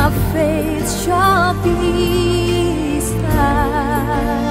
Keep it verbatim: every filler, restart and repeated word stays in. my faith shall be established.